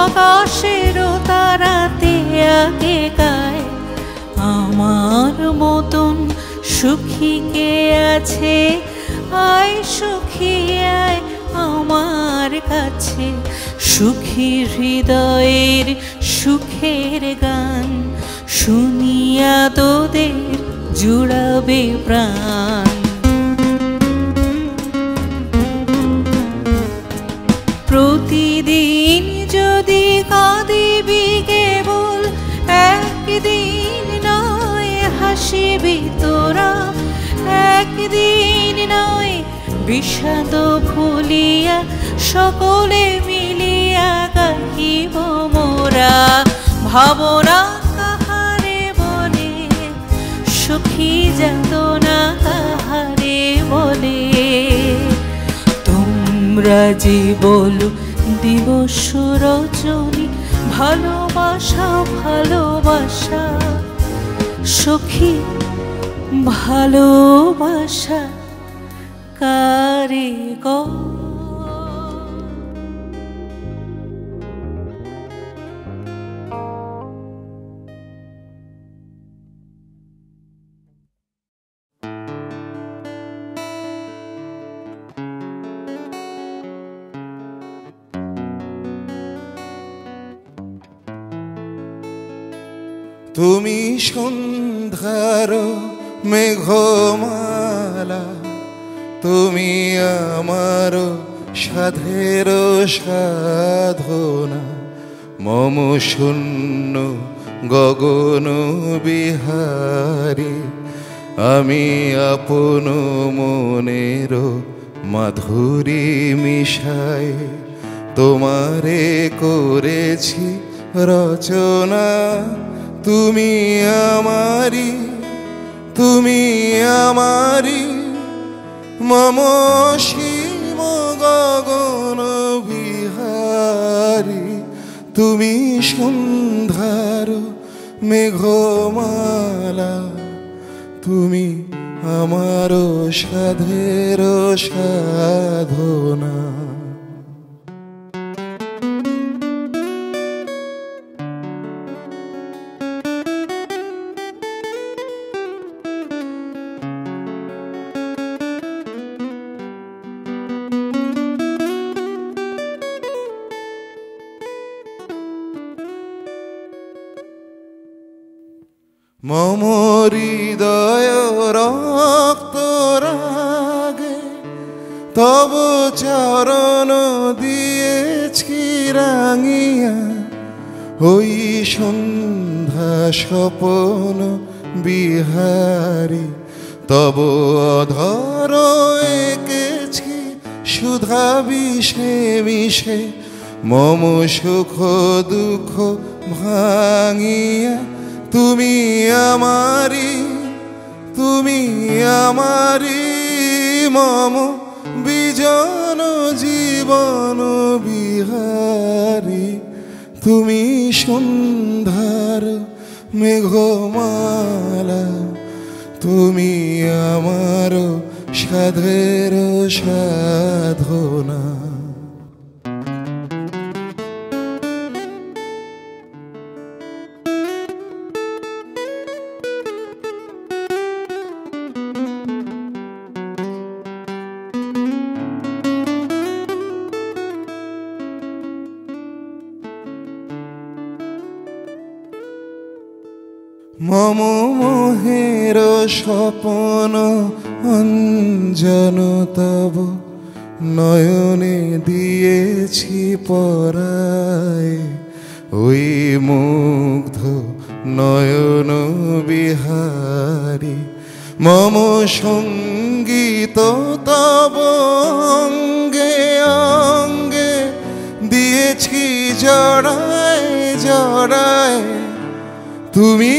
आकाशेर ताराते आगे गाए आमार मतन सुखी के आछे आय सुखी आय आमार काछे सुखी हृदयेर सुखेर गान शुनिया तोदेर जुड़ाबे प्राण प्रतिदिन जदि कादिबि केवल एकदिन नय हासिबि तोरा एकदिन नय विषाद भुलिया सकले मिलिया गाइब मोरा भावना काहारे बोले सुखी जातना काहारे बोले तुमरा जे बोलो दिवस रजनी भालोबाशा भालोबाशा सुखी भालोबाशा कारे को। তুমি সন্ধ্যার মেঘমালা তুমি আমার সাধের সাধনা মম শূন্য গগন বিহারী আমি আপন মনের মাধুরী মিশাই তোমারে করেছি রচনা তুমি আমারি মম সীম গগন বিহারী তুমি সন্ধ্যার মেঘমালা তুমি আমার সাধের সাধনা मम हृदय रक्त रागे तब चरण दिएछि रांगिया ओई सन्ध्या सपन बिहारी तब अधर एकेछि सुधा विषे विषे मम सुख दुख भांगिया তুমি আমারি মম বিজন জীবন বিহারী তুমি সন্ধ্যার মেঘমালা তুমি আমার সাধের সাধনা मम मोहेर सपन अंजन तब नयने दिएछि पराए ओई मुग्ध नयन बिहारी मम संगीत तब अंगे अंगे दिएछि जड़ाए जड़ाए তুমি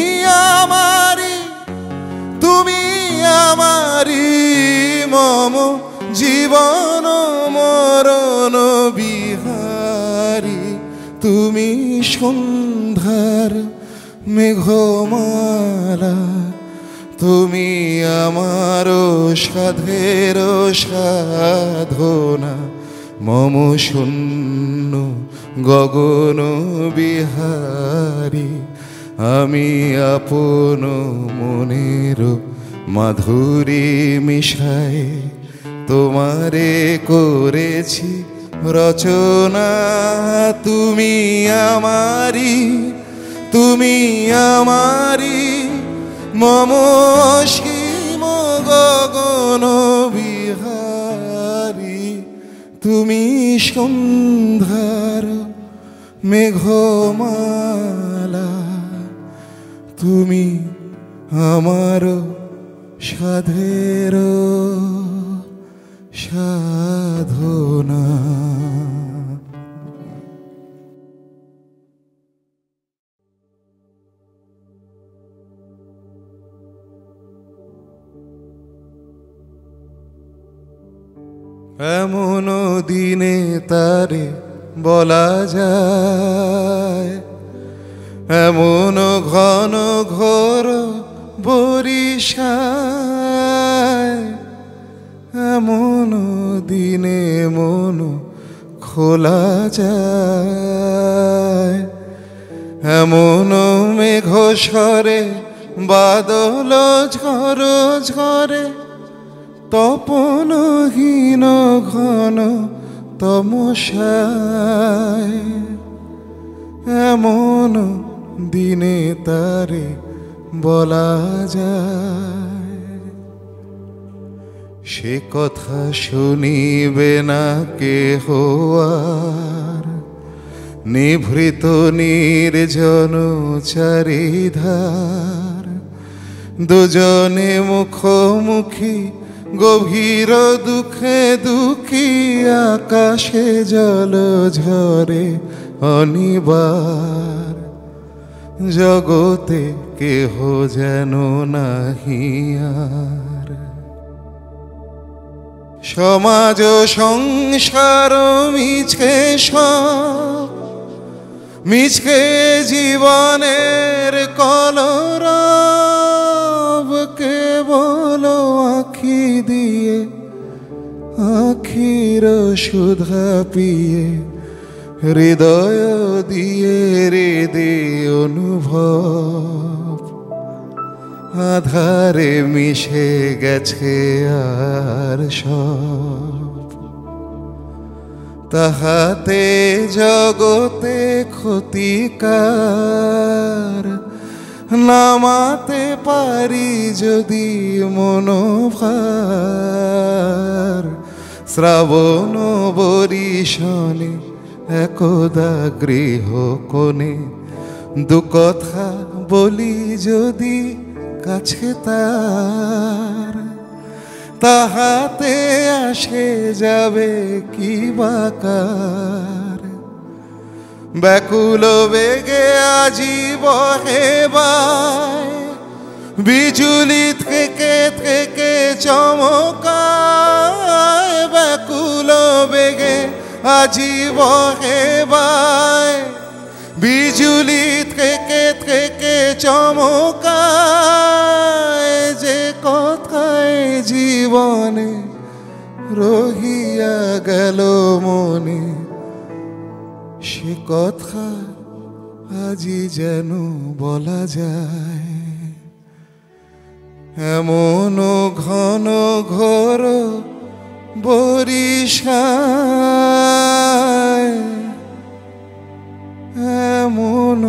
আমারি মম জীবন মরণ বিহারী তুমি সন্ধ্যার মেঘমালা তুমি আমার সাধের সাধনা মম শূন্য গগন বিহারী আমি আপন মনের মাধুরী মিশায় তোমারে করেছি রচনা। তুমি আমারি মম অসীম গগন বিহারী তুমি সন্ধ্যার মেঘমালা তুমি আমার সাধের সাধনা। এমন দিনে তারে বলা যায় এমন ঘন ঘোর বরিশায় এমন দিনে মন খোলা যায় এমন মেঘ সরে বাদল ঝড় ঝরে তপনহীন ঘন তমসায় এমন দিনে তারে বলা যায়। সে কথা শুনিবে না কেহ আর নিভৃত নির্জন চারিধার দুজনে মুখোমুখি গভীর দুঃখে দুঃখী আকাশে জল ঝরে অনিবার জগতে কেহ যেন নাহি আর। সমাজ সংসার মিছকে জীবনের কলরব কেবল আঁখি দিয়ে আঁখির সুধা পিয়ে হৃদয় দিয়ে হৃদয় অনুভব আধারে মিশে গেছে আর সব তাহাতে জগতে ক্ষতিকার নামাতে পারি যদি মনোভার শ্রাবণ বরিশনে একদা গৃহ কোণে দু কথা বলি যদি কাছে তার তাহাতে আসে যাবে কি বাকার ব্যাকুল বেগে আজীব হেবায় বিজুলি থেকে থেকে চমকায় ব্যাকুল বেগে আজীব হেবায় বিজুলি থেকে থেকে চমকায় যে কথায় জীবনে রহিয়া গেল মনে সে কথা আজি যেন বলা যায়। এমন ঘন ঘোর বরিশায় এমন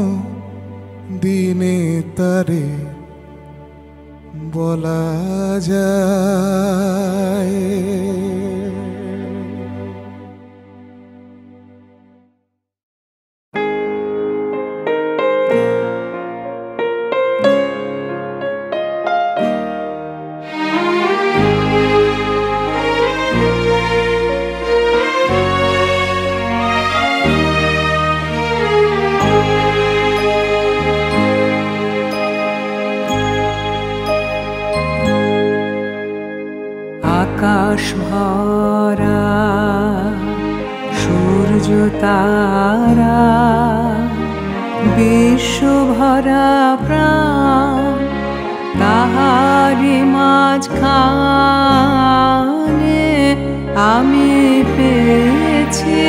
দিনে তারে বলা যায়। আকাশ ভরা সূর্য তারা বিশ্বভরা প্রাণ তাহারি মাঝখানে আমি পেয়েছি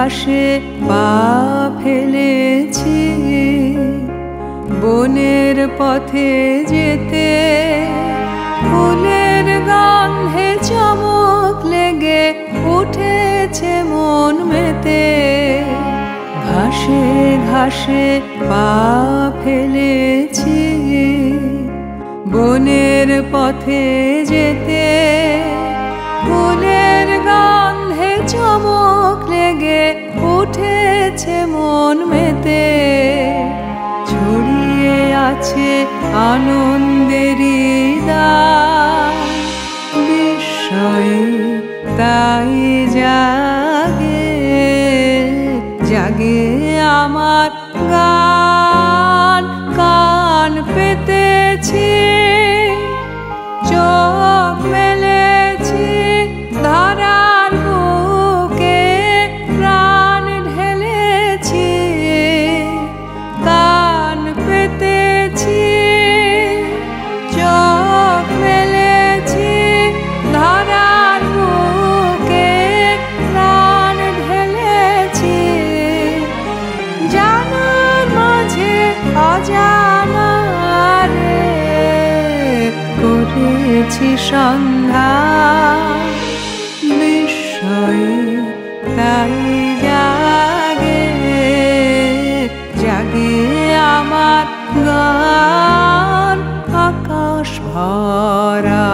घासे पा फेलेছি বনের পথে যেতে ফুলের গন্ধে চমক লেগে উঠেছে মন মেতে। ঘাসে ঘাসে পা ফেলেছি বনের পথে যেতে ফুলের গন্ধে চমক লেগে উঠেছে মন মেতে। ছড়িয়ে আছে আনন্দেরই দান বিস্ময়ে তাই জাগে জাগে আমার গান। কান পেতেছি চোখ মেলেছি ধরার বুকে প্রাণ ঢেলেছি। কান পেতেছি চোখ মেলেছি ধরার বুকে প্রাণ ঢেলেছি। জানার মাঝে অজানার করেছি সন্ধান বিস্ময়ে তাই জাগে জাগে আমার গান। আকাশ ভরা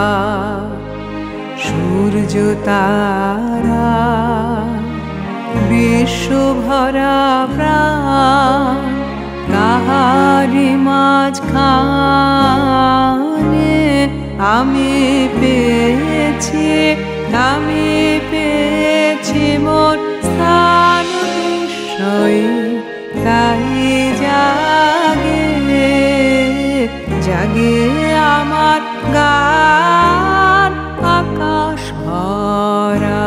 সূর্য তারা বিশ্ব ভরা প্রাণ তাহারি মাঝখানে আমি পেয়েছি মোর স্থান। বিস্ময়ে তাই জাগে জাগে আমার গান। আকাশ ভরা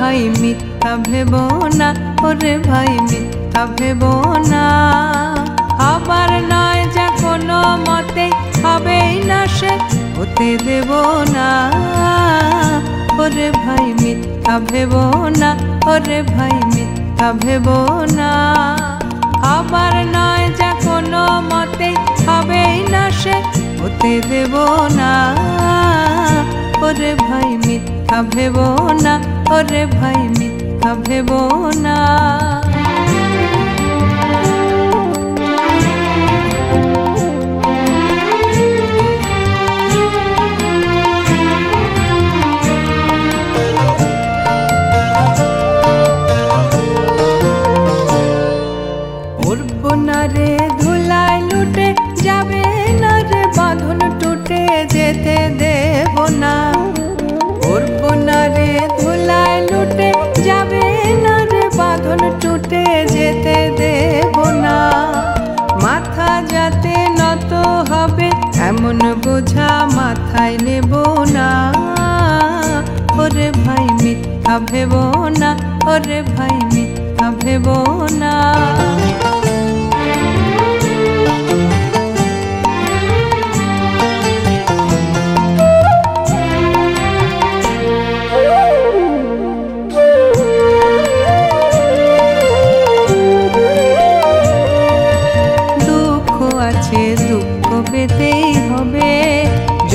ভাই মিথ্যা ভেব না আবার নয় যা কোনো মতে হবেই না সে হতে দেব না। ওরে ভাই মিথ্যা ভেব না ওরে ভাই মিথ্যা ভেব না আবার নয় যা কোনো মতে হবেই না সে হতে দেব না। ওরে ভাই মিথ্যা ভেব না ওরে ভাই মিথ্যা ভেব না। উড়বো না রে ধুলায় লুটে যাবে না রে বাঁধন টুটে যেতে দেব না। উড়বো না রে ধুলায় লুটে যাবে না রে বাঁধন ঠকাই নেব না, ওরে ভাই মিথ্যা ভেব না, ওরে ভাই মিথ্যা ভেব না।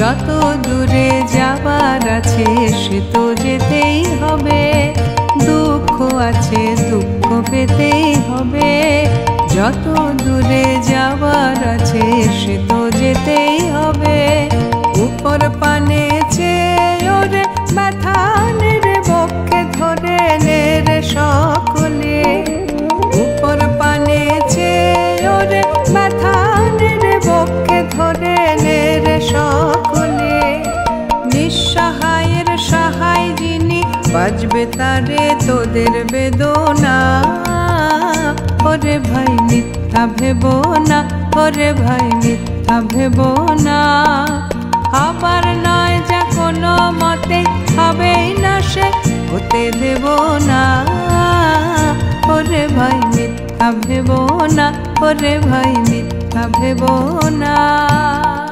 যত দূরে যাবার আছে সে তো যেতেই হবে, দুঃখ আছে দুঃখ পেতেই হবে, যত দূরে যাবার আছে সে তো যেতেই হবে। উপর পানে চেয়ে রে ব্যথা নের বক্ষে ধরে নে রে সকলে, উপর পানে চেয়ে রে ব্যথা নের বক্ষে ধরে নে রে সকলে। নিঃসহায়ের সহায় যিনি, বাজবে তারে তোদের বেদনা, ওরে ভাই মিথ্যা ভেব না, ওরে ভাই মিথ্যা ভেব না। আবার নয় যা কোনো মতে হবেই না সে হতে দেব না, ওরে ভাই মিথ্যা ভেব না, ওরে ভাই মিথ্যা ভেব না।